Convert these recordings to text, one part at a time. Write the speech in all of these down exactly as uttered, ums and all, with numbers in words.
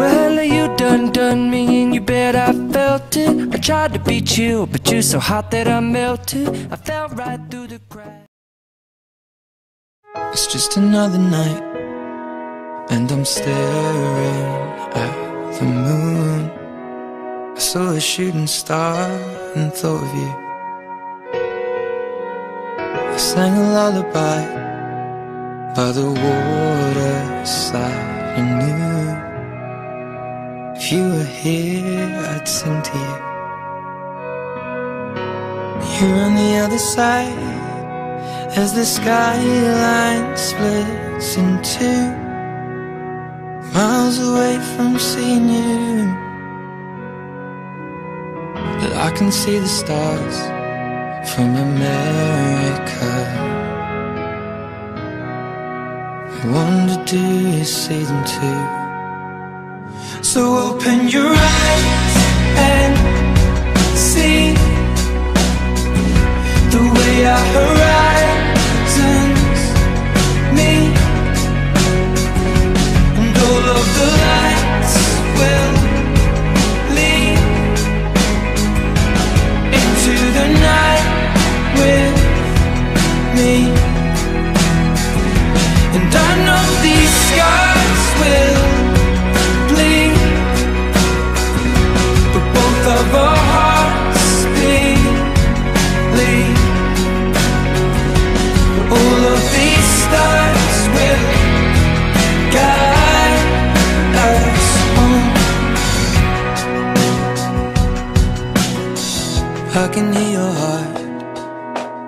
Well, you done done me and you bet I felt it. I tried to beat you, but you're so hot that I melted. I fell right through the cracks. It's just another night, and I'm staring at the moon. I saw a shooting star and thought of you. I sang a lullaby by the waterside and knew if you were here I'd sing to you. You're on the other side as the skyline splits in two. Miles away from seeing you, but I can see the stars from America. I wonder, do you see them too? So open your eyes and see the way our horizons meet, and all of the lights will lead into the night with me. And I know these scars will bleed, but both of our hearts believe. All of these stars will guide us home. I can hear your heart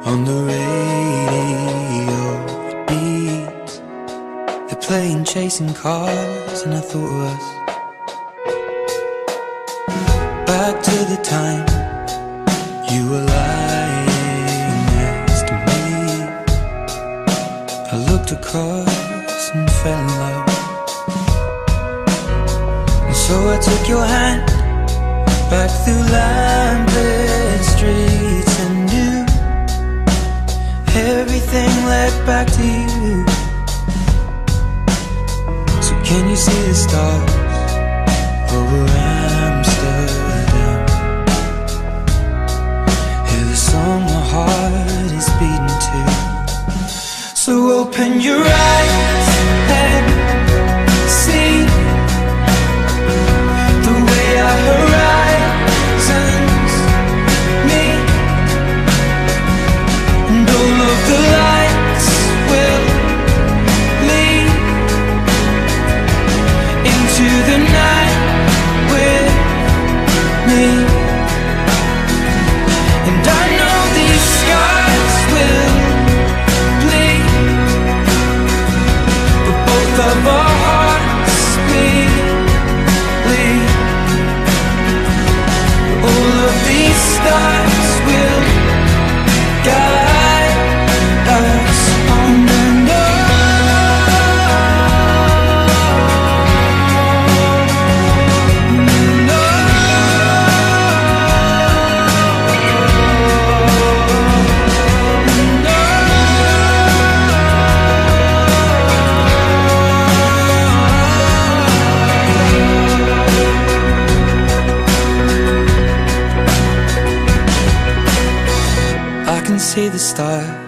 on the radio beats. They're playing chasing cars, and I thought of us. Back to the time you were lying next to me. I looked across and fell in love. And so I took your hand back through Lambeth streets and knew everything led back to you. So can you see the stars over Amsterdam? Hear the song my heart is beating to. So open your eyes and see the way our horizons meet, and all of the lights will lead into the night with me. And I know these skies will of our hearts believe. All of these stars will guide us on and see the stars.